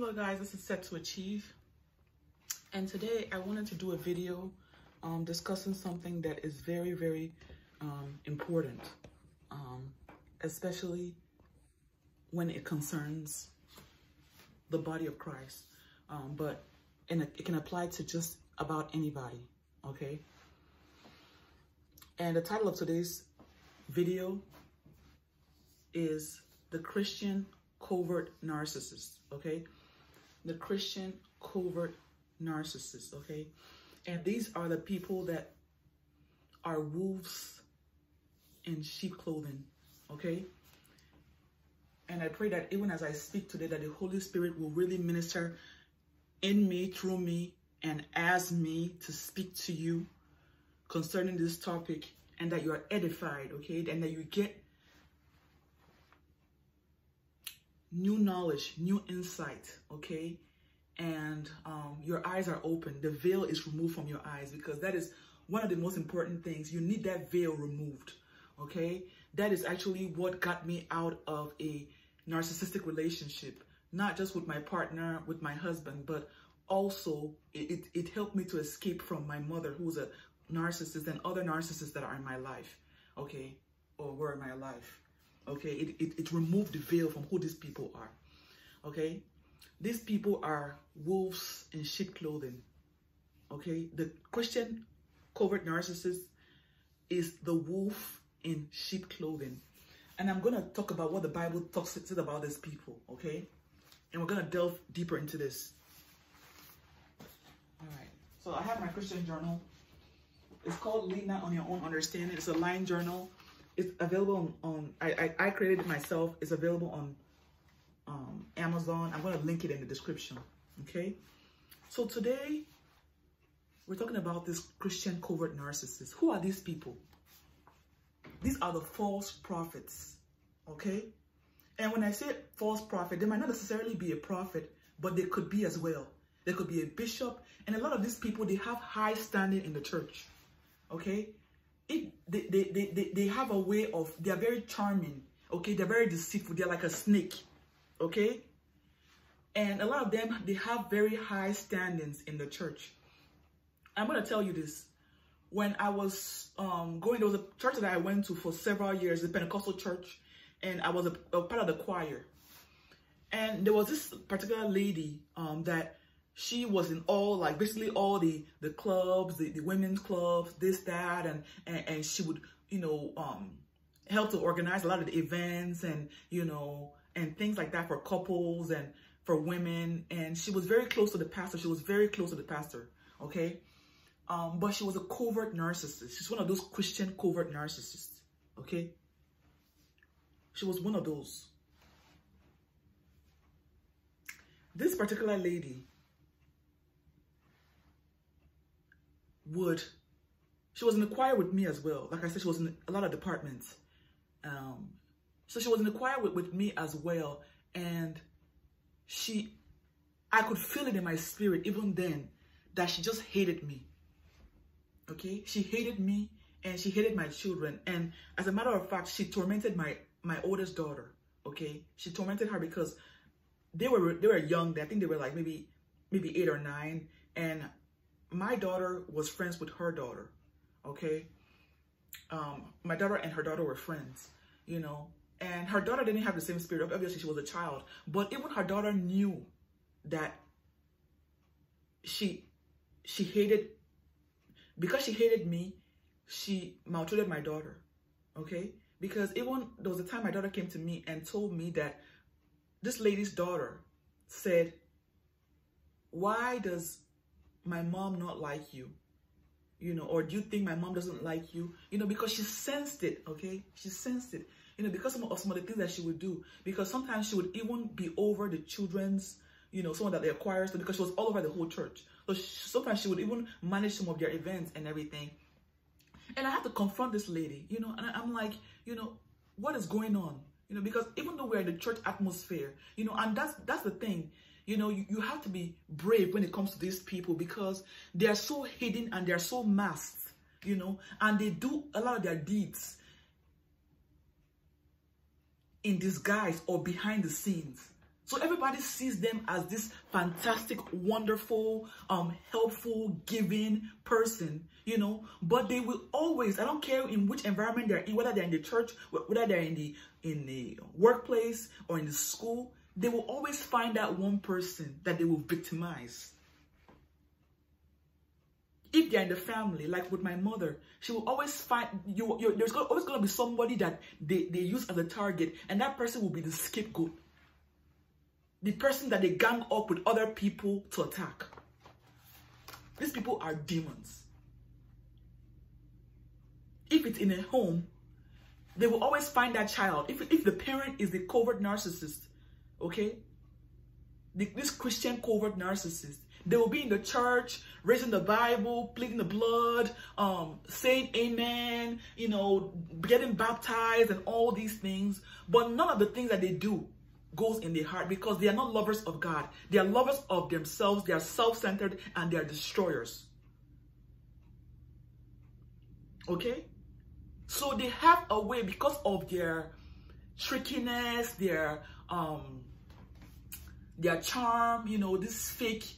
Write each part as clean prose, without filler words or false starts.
Hello guys, this is Set to Achieve, and today I wanted to do a video discussing something that is very, very important, especially when it concerns the body of Christ, but it can apply to just about anybody, okay? And the title of today's video is The Christian Covert Narcissist, okay? The Christian covert narcissists, okay? And these are the people that are wolves in sheep clothing, okay? And I pray that even as I speak today, that the Holy Spirit will really minister in me, through me, and as me to speak to you concerning this topic, and that you are edified, okay? And that you get new knowledge, new insight, okay? And your eyes are open. The veil is removed from your eyes, because that is one of the most important things. You need that veil removed, okay? That is actually what got me out of a narcissistic relationship, not just with my partner, with my husband, but also it helped me to escape from my mother, who's a narcissist, and other narcissists that are in my life, okay? Or were in my life, okay? It removed the veil from who these people are, okay? These people are wolves in sheep clothing, okay? The Christian covert narcissist is the wolf in sheep clothing. And I'm going to talk about what the Bible says about these people, okay? And we're going to delve deeper into this. All right. So I have my Christian journal. It's called Lean On Your Own Understanding. It's a line journal. It's available I created it myself. It's available on Amazon. I'm going to link it in the description, okay? So today, we're talking about this Christian covert narcissist. Who are these people? These are the false prophets, okay? And when I say false prophet, they might not necessarily be a prophet, but they could be as well. They could be a bishop. And a lot of these people, they have high standing in the church, okay? They have a way of, they are very charming, okay? They're very deceitful. They're like a snake, okay? And a lot of them, they have very high standings in the church. I'm going to tell you this. When I was there was a church that I went to for several years, the Pentecostal church, and I was a part of the choir. And there was this particular lady that she was in all, like basically all the clubs, the women's clubs, this, that, and she would, you know, help to organize a lot of the events and, you know, and things like that for couples and for women. And she was very close to the pastor. Okay? But she was a covert narcissist. She's one of those Christian covert narcissists, okay? She was one of those. This particular lady she was in the choir with me as well. Like I said, she was in a lot of departments. So she was in the choir with me as well. And I could feel it in my spirit even then that she just hated me. Okay? She hated me and she hated my children. And as a matter of fact, she tormented my oldest daughter. Okay? She tormented her because they were young. I think they were like maybe 8 or 9. And my daughter was friends with her daughter. Okay? My daughter and her daughter were friends, you know. And her daughter didn't have the same spirit. Obviously, she was a child. But even her daughter knew that she hated, because she hated me, she maltreated my daughter, okay? Because even there was a time my daughter came to me and told me that this lady's daughter said, "Why does my mom not like you? You know, or do you think my mom doesn't like you?" You know, because she sensed it, okay? She sensed it. You know, because of some of the things that she would do. Because sometimes she would even be over the children's, you know, someone that they acquires, because she was all over the whole church. So sometimes she would even manage some of their events and everything. And I had to confront this lady, you know, and I'm like, you know, what is going on? You know, because even though we're in the church atmosphere, you know, and that's the thing, you know, you have to be brave when it comes to these people, because they are so hidden and they are so masked, you know, and they do a lot of their deeds in disguise or behind the scenes. So everybody sees them as this fantastic, wonderful, helpful, giving person, you know, but they will always, I don't care in which environment they're in, whether they're in the church, whether they're in the workplace or in the school, they will always find that one person that they will victimize. If they're in the family, like with my mother, she will always find, there's always going to be somebody that they use as a target, and that person will be the scapegoat. The person that they gang up with other people to attack. These people are demons. If it's in a home, they will always find that child. If the parent is the covert narcissist, okay? This Christian covert narcissist, they will be in the church, raising the Bible, pleading the blood, saying amen, you know, getting baptized and all these things. But none of the things that they do goes in their heart, because they are not lovers of God. They are lovers of themselves. They are self-centered, and they are destroyers. Okay? So they have a way, because of their trickiness, their charm, you know, this fake,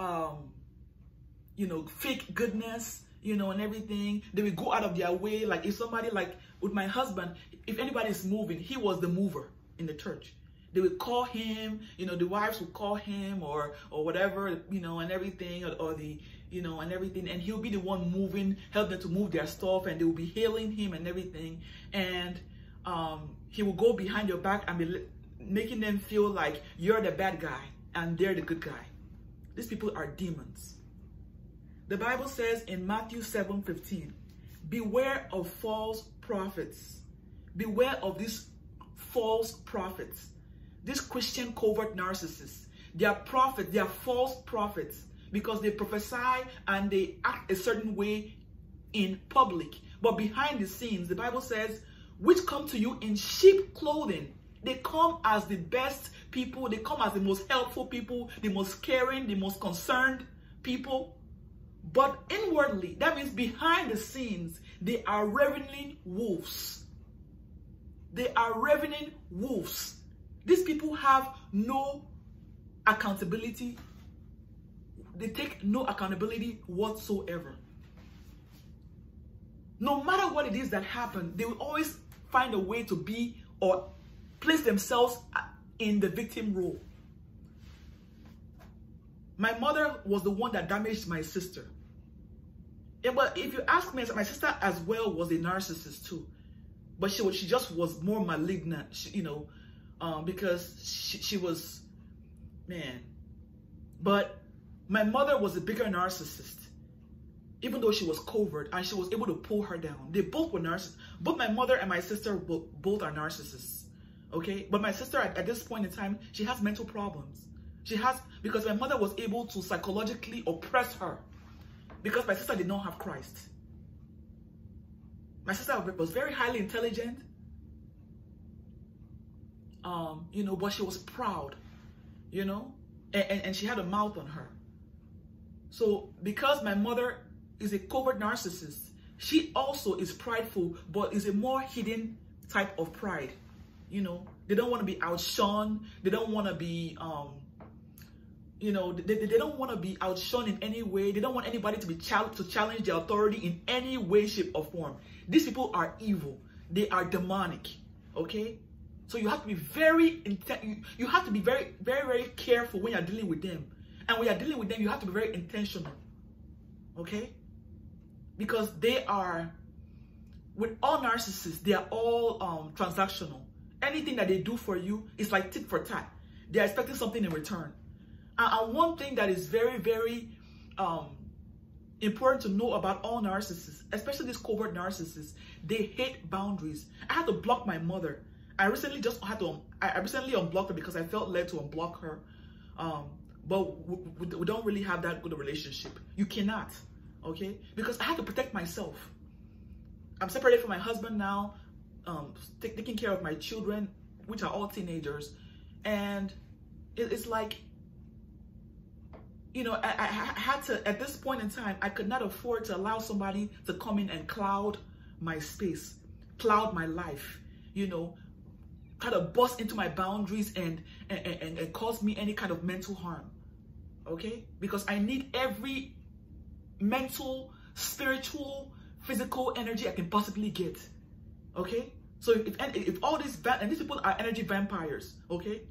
you know, fake goodness, you know, and everything. They will go out of their way. Like if somebody, like with my husband, if anybody's moving, he was the mover in the church. They would call him, you know, the wives would call him or whatever, you know, and everything, or the, you know, and everything. And he'll be the one moving, help them to move their stuff, and they will be hailing him and everything. And he will go behind your back and be making them feel like you're the bad guy and they're the good guy. These people are demons. The Bible says in Matthew 7:15, beware of false prophets. Beware of these false prophets. These Christian covert narcissists, they are prophets, they are false prophets, because they prophesy and they act a certain way in public. But behind the scenes, the Bible says, which come to you in sheep clothing. They come as the best people. They come as the most helpful people, the most caring, the most concerned people. But inwardly, that means behind the scenes, they are ravening wolves. They are ravening wolves. These people have no accountability. They take no accountability whatsoever. No matter what it is that happened, they will always find a way to be or place themselves in the victim role. My mother was the one that damaged my sister. But if you ask me, my sister as well was a narcissist too. But she just was more malignant, you know, because she was, man. But my mother was a bigger narcissist, even though she was covert, and she was able to pull her down. They both were narcissists. Both my mother and my sister both are narcissists, okay? But my sister, at this point in time, she has mental problems. She has, because my mother was able to psychologically oppress her, because my sister did not have Christ. My sister was very highly intelligent, you know, but she was proud, you know, and she had a mouth on her. So because my mother is a covert narcissist, she also is prideful, but is a more hidden type of pride. You know, they don't want to be outshone. They don't want to be, you know, they don't want to be outshone in any way. They don't want anybody to be challenge their authority in any way, shape, or form. These people are evil. They are demonic. Okay. So you have to be very intent. You have to be very, very, very careful when you're dealing with them. And when you're dealing with them, you have to be very intentional. Okay? Because they are, with all narcissists, they are all transactional. Anything that they do for you is like tit for tat. They are expecting something in return. And one thing that is very, very important to know about all narcissists, especially these covert narcissists, they hate boundaries. I had to block my mother. I recently unblocked her because I felt led to unblock her. But we don't really have that good a relationship. You cannot, okay? Because I had to protect myself. I'm separated from my husband now, taking care of my children, which are all teenagers. And it's like, you know, I had to, at this point in time, I could not afford to allow somebody to come in and cloud my space, cloud my life, you know, kind of bust into my boundaries and cause me any kind of mental harm. Okay? Because I need every mental, spiritual, physical energy I can possibly get. Okay? So if all these, and these people are energy vampires, okay?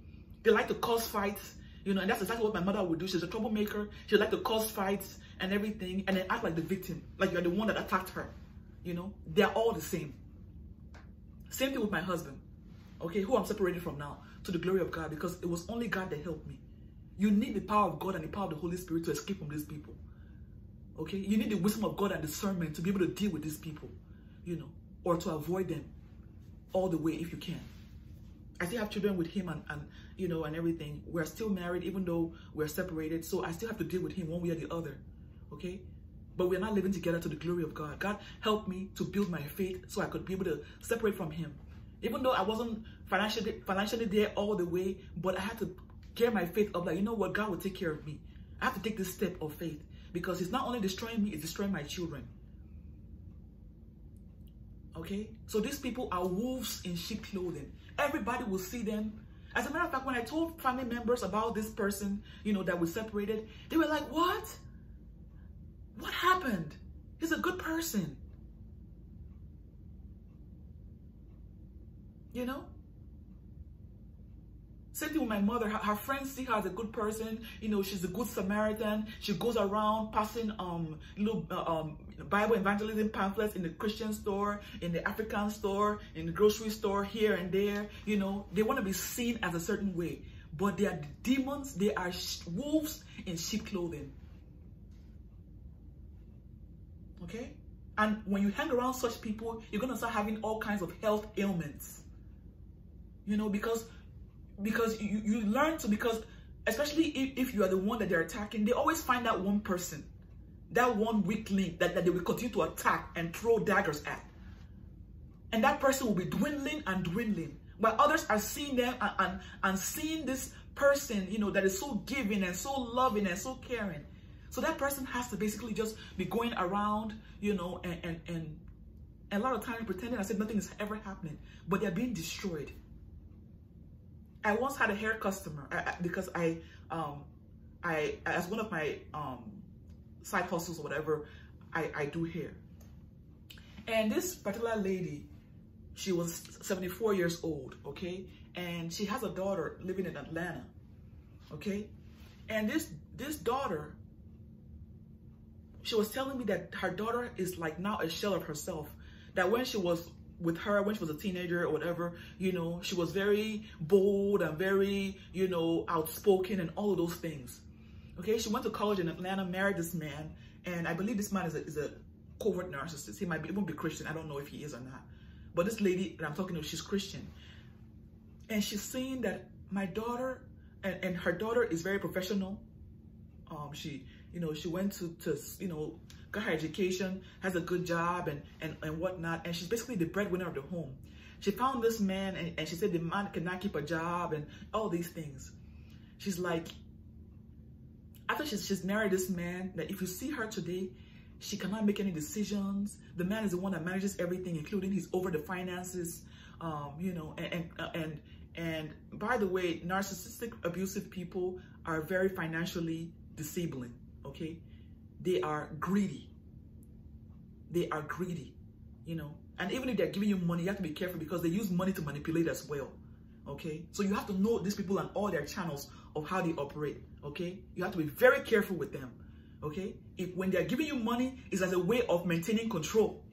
They like to cause fights, you know, and that's exactly what my mother would do. She's a troublemaker. She liked to cause fights and everything, and then act like the victim, like you're the one that attacked her, you know? They're all the same. Same thing with my husband, okay, who I'm separated from now, to the glory of God, because it was only God that helped me. You need the power of God and the power of the Holy Spirit to escape from these people, okay? You need the wisdom of God and discernment to be able to deal with these people, you know, or to avoid them all the way if you can. I still have children with him and you know, and everything. We're still married, even though we're separated. So I still have to deal with him one way or the other, okay? But we're not living together to the glory of God. God helped me to build my faith so I could be able to separate from him. Even though I wasn't financially there all the way, but I had to get my faith up. Like, you know what? God will take care of me. I have to take this step of faith because it's not only destroying me, it's destroying my children. Okay? So these people are wolves in sheep clothing. Everybody will see them. As a matter of fact, when I told family members about this person, you know, that we separated, they were like, what? What happened? He's a good person. You know? Same thing with my mother. Her friends see her as a good person. You know, she's a good Samaritan. She goes around passing Bible evangelism pamphlets in the Christian store, in the African store, in the grocery store, here and there. You know, they want to be seen as a certain way. But they are demons. They are wolves in sheep clothing. Okay? And when you hang around such people, you're going to start having all kinds of health ailments. You know, because you learn to, because especially if you are the one that they're attacking, they always find that one person, that one weak link that they will continue to attack and throw daggers at. And that person will be dwindling and dwindling. While others are seeing them and seeing this person, you know, that is so giving and so loving and so caring. So that person has to basically just be going around, you know, and a lot of times pretending as if nothing is ever happening, but they're being destroyed. I once had a hair customer because I as one of my side hustles or whatever, I do hair. And this particular lady, she was 74 years old, okay, and she has a daughter living in Atlanta, okay, and this daughter. She was telling me that her daughter is like now a shell of herself. That when she was with her, when she was a teenager or whatever, you know, she was very bold and very, you know, outspoken and all of those things. Okay, she went to college in Atlanta, married this man, and I believe this man is a covert narcissist. He might even be Christian. I don't know if he is or not. But this lady that I'm talking to, she's Christian. And she's saying that my daughter, and her daughter is very professional. You know, she went to you know, got her education, has a good job and whatnot. And she's basically the breadwinner of the home. She found this man and she said the man cannot keep a job and all these things. She's like, after she's married this man, that if you see her today, she cannot make any decisions. The man is the one that manages everything, including he's over the finances, you know, and by the way, narcissistic, abusive people are very financially disabling. Okay, they are greedy. They are greedy, you know. And even if they're giving you money, you have to be careful because they use money to manipulate as well. Okay, so you have to know these people and all their channels of how they operate. Okay, you have to be very careful with them. Okay, if when they're giving you money, it's as a way of maintaining control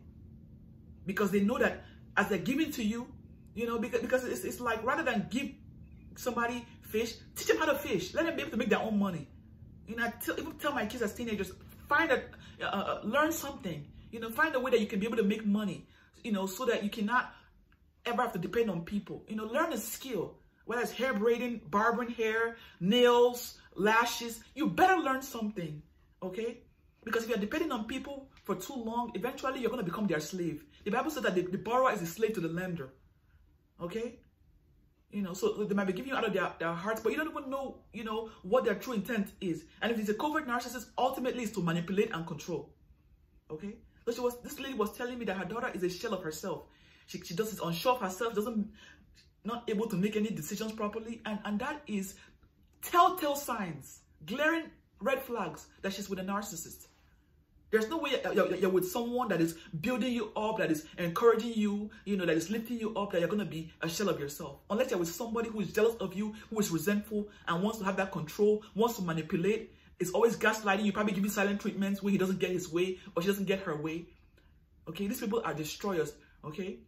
because they know that as they're giving to you, you know, because it's like rather than give somebody fish, teach them how to fish. Let them be able to make their own money. You know, I tell my kids as teenagers, learn something, you know, find a way that you can be able to make money, you know, so that you cannot ever have to depend on people. You know, learn a skill, whether it's hair braiding, barbering hair, nails, lashes, you better learn something, okay? Because if you're depending on people for too long, eventually you're going to become their slave. The Bible says that the borrower is a slave to the lender, okay? You know, so they might be giving you out of their hearts, but you don't even know, you know, what their true intent is. And if it's a covert narcissist, ultimately is to manipulate and control. Okay? So this lady was telling me that her daughter is a shell of herself. She does this on show of herself, doesn't not able to make any decisions properly, and that is telltale signs, glaring red flags that she's with a narcissist. There's no way you're with someone that is building you up, that is encouraging you, you know, that is lifting you up, that you're going to be a shell of yourself. Unless you're with somebody who is jealous of you, who is resentful and wants to have that control, wants to manipulate, is always gaslighting you, probably giving silent treatments where he doesn't get his way or she doesn't get her way. Okay, these people are destroyers, okay?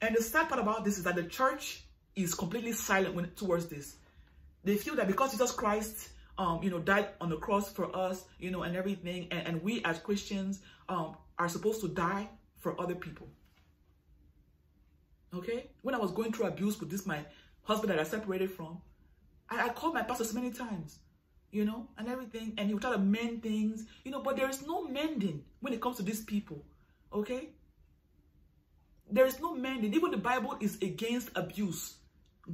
And the sad part about this is that the church is completely silent towards this. They feel that because Jesus Christ, you know, died on the cross for us, you know, and everything, and we as Christians are supposed to die for other people. Okay? When I was going through abuse with this, my husband that I separated from, I called my pastor so many times, you know, and everything, and he would try to mend things, you know, but there is no mending when it comes to these people, okay? There is no mending. Even the Bible is against abuse.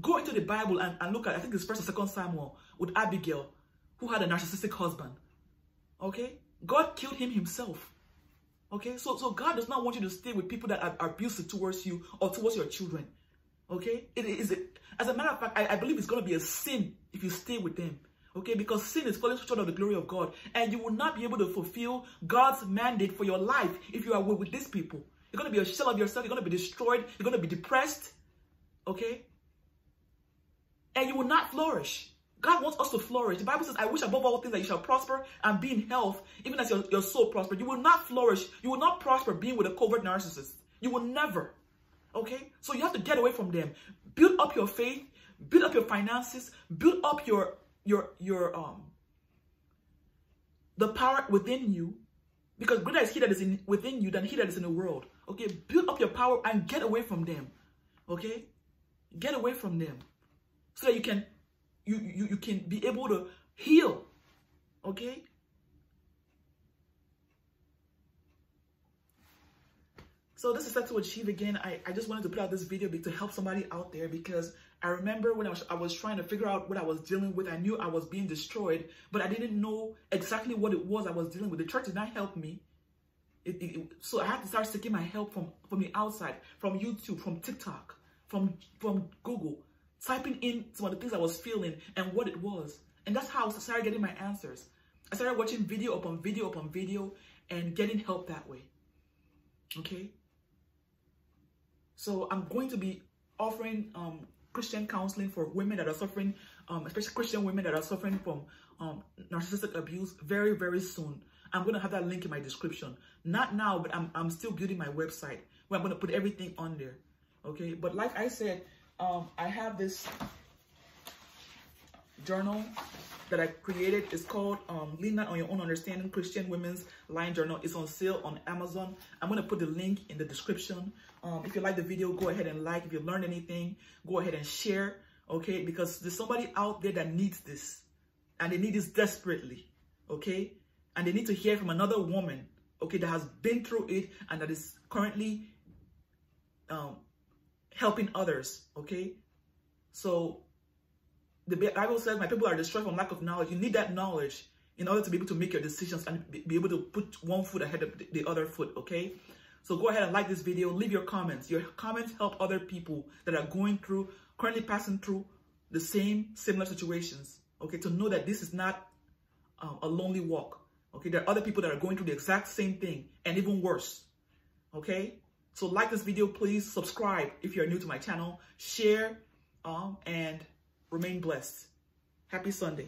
Go into the Bible and look at, I think it's 1st or 2nd Samuel, with Abigail, who had a narcissistic husband, okay? God killed him himself, okay? So God does not want you to stay with people that are abusive towards you or towards your children, okay? As a matter of fact, I believe it's going to be a sin if you stay with them. Okay, because sin is falling short of the glory of God. And you will not be able to fulfill God's mandate for your life if you are with these people. You're going to be a shell of yourself. You're going to be destroyed. You're going to be depressed. Okay? And you will not flourish. God wants us to flourish. The Bible says, I wish above all things that you shall prosper and be in health, even as your soul prospers. You will not flourish. You will not prosper being with a covert narcissist. You will never. Okay? So you have to get away from them. Build up your faith. Build up your finances. Build up the power within you, because greater is he that is within you than he that is in the world. Okay, build up your power and get away from them. Okay, get away from them so that you can you can be able to heal. Okay, so this is Set to Achieve again. I just wanted to put out this video to help somebody out there, because I remember when I was trying to figure out what I was dealing with. I knew I was being destroyed, but I didn't know exactly what it was I was dealing with. The church did not help me. So I had to start seeking my help from the outside, from YouTube, from TikTok, from Google, typing in some of the things I was feeling and what it was. And that's how I started getting my answers. I started watching video upon video upon video and getting help that way. Okay? So I'm going to be offering Christian counseling for women that are suffering, especially Christian women that are suffering from narcissistic abuse very, very soon. I'm going to have that link in my description. Not now, but I'm still building my website where I'm going to put everything on there. Okay, but like I said, I have this journal that I created. It's called Lean On Your Own Understanding, Christian Women's Line Journal. It's on sale on Amazon. I'm going to put the link in the description. If you like the video, go ahead and like. If you learned anything, go ahead and share, okay? Because there's somebody out there that needs this, and they need this desperately, okay? And they need to hear from another woman, okay, that has been through it and that is currently helping others, okay? So the Bible says, my people are destroyed from lack of knowledge. You need that knowledge in order to be able to make your decisions and be able to put one foot ahead of the other foot, okay? So go ahead and like this video. Leave your comments. Your comments help other people that are going through, currently passing through the same, similar situations, okay? To know that this is not a lonely walk, okay? There are other people that are going through the exact same thing and even worse, okay? So like this video, please. Subscribe if you're new to my channel. Share and remain blessed. Happy Sunday.